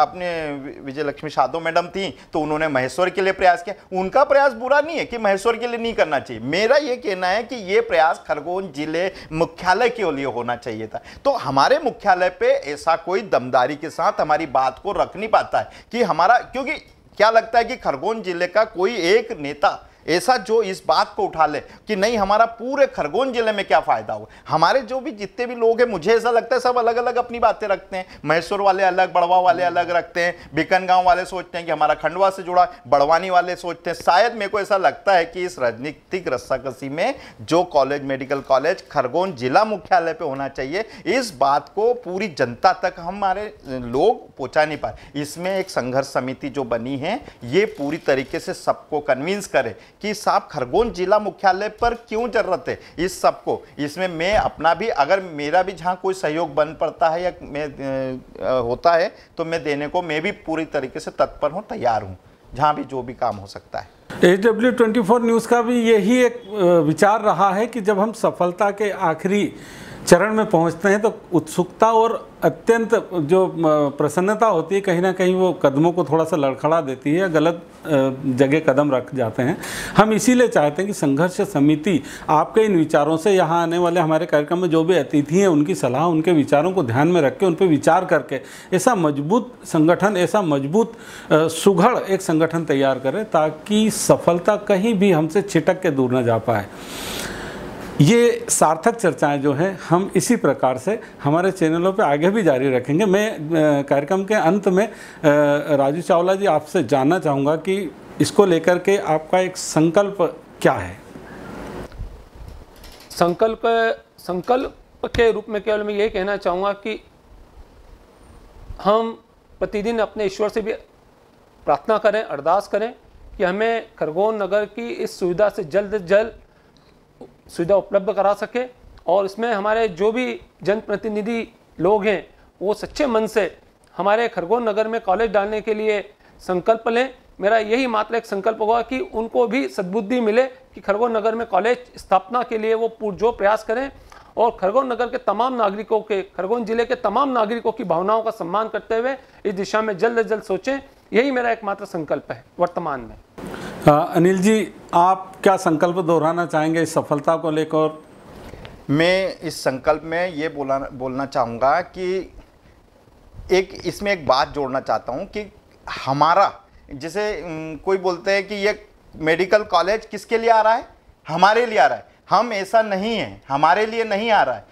अपने विजय लक्ष्मी साधो मैडम थी तो उन्होंने महेश्वर के लिए प्रयास किया। उनका प्रयास बुरा नहीं है कि महेश्वर के लिए नहीं करना चाहिए, मेरा ये कहना है कि ये प्रयास खरगोन जिले मुख्यालय के लिए होना चाहिए था। तो हमारे मुख्यालय पर ऐसा कोई दमदारी के साथ हमारी बात को रखने नहीं पाता है कि हमारा, क्योंकि क्या लगता है कि खरगोन जिले का कोई एक नेता ऐसा जो इस बात को उठा ले कि नहीं हमारा पूरे खरगोन जिले में क्या फायदा हो। हमारे जो भी जितने भी लोग हैं, मुझे ऐसा लगता है सब अलग अलग अपनी बातें रखते हैं। महेश्वर वाले अलग, बड़वा वाले अलग रखते हैं, भिकनगांव वाले सोचते हैं कि हमारा खंडवा से जुड़ा, बड़वानी वाले सोचते हैं। शायद मेरे को ऐसा लगता है कि इस राजनीतिक रस्साकसी में जो कॉलेज, मेडिकल कॉलेज खरगोन जिला मुख्यालय पर होना चाहिए, इस बात को पूरी जनता तक हमारे लोग पहुँचा नहीं पाए। इसमें एक संघर्ष समिति जो बनी है ये पूरी तरीके से सबको कन्विंस करे कि साहब खरगोन जिला मुख्यालय पर क्यों जरूरत है इस सबको। इसमें मैं अपना भी, अगर मेरा भी जहाँ कोई सहयोग बन पड़ता है या मैं आ, होता है तो मैं देने को मैं भी पूरी तरीके से तत्पर हूँ, तैयार हूँ, जहाँ भी जो भी काम हो सकता है। एसडब्ल्यू चौबीस न्यूज़ का भी यही एक विचार रहा है कि जब हम सफलता के आखिरी चरण में पहुँचते हैं तो उत्सुकता और अत्यंत जो प्रसन्नता होती है कहीं ना कहीं वो कदमों को थोड़ा सा लड़खड़ा देती है, गलत जगह कदम रख जाते हैं। हम इसीलिए चाहते हैं कि संघर्ष समिति आपके इन विचारों से, यहाँ आने वाले हमारे कार्यक्रम में जो भी अतिथि हैं उनकी सलाह, उनके विचारों को ध्यान में रख के, उन पर विचार करके ऐसा मजबूत संगठन, ऐसा मजबूत सुघड़ एक संगठन तैयार करें ताकि सफलता कहीं भी हमसे छिटक के दूर ना जा पाए। ये सार्थक चर्चाएं जो हैं हम इसी प्रकार से हमारे चैनलों पे आगे भी जारी रखेंगे। मैं कार्यक्रम के अंत में राजू चावला जी आपसे जानना चाहूँगा कि इसको लेकर के आपका एक संकल्प क्या है। संकल्प संकल्प के रूप में केवल मैं ये कहना चाहूँगा कि हम प्रतिदिन अपने ईश्वर से भी प्रार्थना करें, अरदास करें कि हमें खरगोन नगर की इस सुविधा से जल्द जल्द सुविधा उपलब्ध करा सके और इसमें हमारे जो भी जनप्रतिनिधि लोग हैं वो सच्चे मन से हमारे खरगोन नगर में कॉलेज डालने के लिए संकल्प लें। मेरा यही मात्र एक संकल्प होगा कि उनको भी सद्बुद्धि मिले कि खरगोन नगर में कॉलेज स्थापना के लिए वो पुरजोर प्रयास करें और खरगोन नगर के तमाम नागरिकों के, खरगोन जिले के तमाम नागरिकों की भावनाओं का सम्मान करते हुए इस दिशा में जल्द से जल्द सोचें। यही मेरा एकमात्र संकल्प है वर्तमान में। आ, अनिल जी आप क्या संकल्प दोहराना चाहेंगे इस सफलता को लेकर? मैं इस संकल्प में ये बोला बोलना चाहूँगा कि एक इसमें एक बात जोड़ना चाहता हूँ कि हमारा, जैसे कोई बोलते हैं कि ये मेडिकल कॉलेज किसके लिए आ रहा है, हमारे लिए आ रहा है। हम ऐसा नहीं है, हमारे लिए नहीं आ रहा है।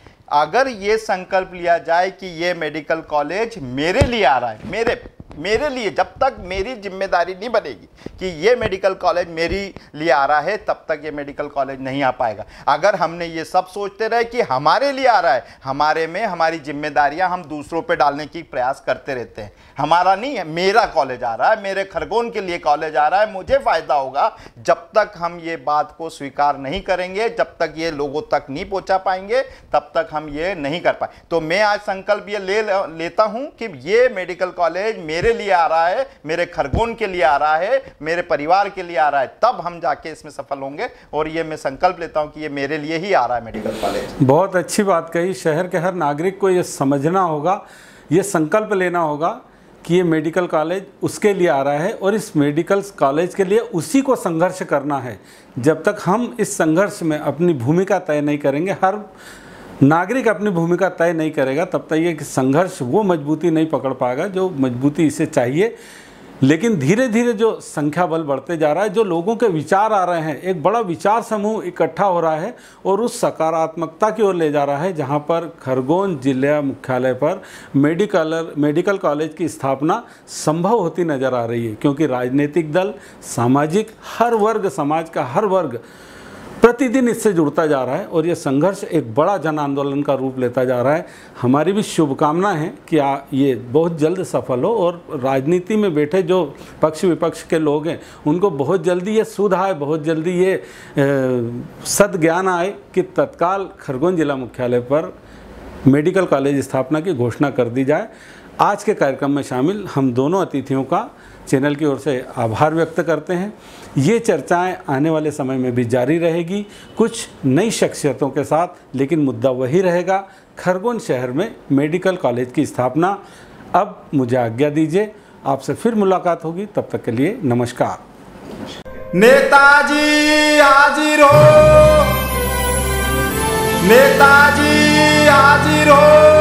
अगर ये संकल्प लिया जाए कि ये मेडिकल कॉलेज मेरे लिए आ रहा है, मेरे मेरे लिए, जब तक मेरी जिम्मेदारी नहीं बनेगी कि ये मेडिकल कॉलेज मेरी लिए आ रहा है तब तक ये मेडिकल कॉलेज नहीं आ पाएगा। अगर हमने ये सब सोचते रहे कि हमारे लिए आ रहा है, हमारे में हमारी जिम्मेदारियां हम दूसरों पे डालने की प्रयास करते रहते हैं। हमारा नहीं है, मेरा कॉलेज आ रहा है, मेरे खरगोन के लिए कॉलेज आ रहा है, मुझे फ़ायदा होगा। जब तक हम ये बात को स्वीकार नहीं करेंगे, जब तक ये लोगों तक नहीं पहुँचा पाएंगे, तब तक हम ये नहीं कर पाए। तो मैं आज संकल्प ये ले लेता हूँ कि ये मेडिकल कॉलेज मेरे मेरे लिए आ रहा है, मेरे खरगोन के लिए आ रहा है, मेरे परिवार के लिए आ रहा है, तब हम जाके इसमें सफल होंगे। और ये मैं संकल्प लेता हूँ कि ये मेरे लिए ही आ रहा है मेडिकल कॉलेज। बहुत अच्छी बात कही। शहर के हर नागरिक को ये समझना होगा, ये संकल्प लेना होगा कि ये मेडिकल कॉलेज उसके लिए आ रहा है और इस मेडिकल कॉलेज के लिए उसी को संघर्ष करना है। जब तक हम इस संघर्ष में अपनी भूमिका तय नहीं करेंगे, हर नागरिक अपनी भूमिका तय नहीं करेगा, तब तक ये संघर्ष वो मजबूती नहीं पकड़ पाएगा जो मजबूती इसे चाहिए। लेकिन धीरे धीरे जो संख्या बल बढ़ते जा रहा है, जो लोगों के विचार आ रहे हैं, एक बड़ा विचार समूह इकट्ठा हो रहा है और उस सकारात्मकता की ओर ले जा रहा है, जहां पर खरगोन जिला मुख्यालय पर मेडिकल मेडिकल कॉलेज की स्थापना संभव होती नज़र आ रही है। क्योंकि राजनीतिक दल, सामाजिक, हर वर्ग, समाज का हर वर्ग प्रतिदिन इससे जुड़ता जा रहा है और ये संघर्ष एक बड़ा जन आंदोलन का रूप लेता जा रहा है। हमारी भी शुभकामना है कि आ, ये बहुत जल्द सफल हो और राजनीति में बैठे जो पक्ष विपक्ष के लोग हैं उनको बहुत जल्दी ये सुध आए, बहुत जल्दी ये सद्ज्ञान आए कि तत्काल खरगोन जिला मुख्यालय पर मेडिकल कॉलेज स्थापना की घोषणा कर दी जाए। आज के कार्यक्रम में शामिल हम दोनों अतिथियों का चैनल की ओर से आभार व्यक्त करते हैं। ये चर्चाएं आने वाले समय में भी जारी रहेगी, कुछ नई शख्सियतों के साथ, लेकिन मुद्दा वही रहेगा, खरगोन शहर में मेडिकल कॉलेज की स्थापना। अब मुझे आज्ञा दीजिए, आपसे फिर मुलाकात होगी, तब तक के लिए नमस्कार। नेताजी हाजिर हो, नेताजी हाजिर हो।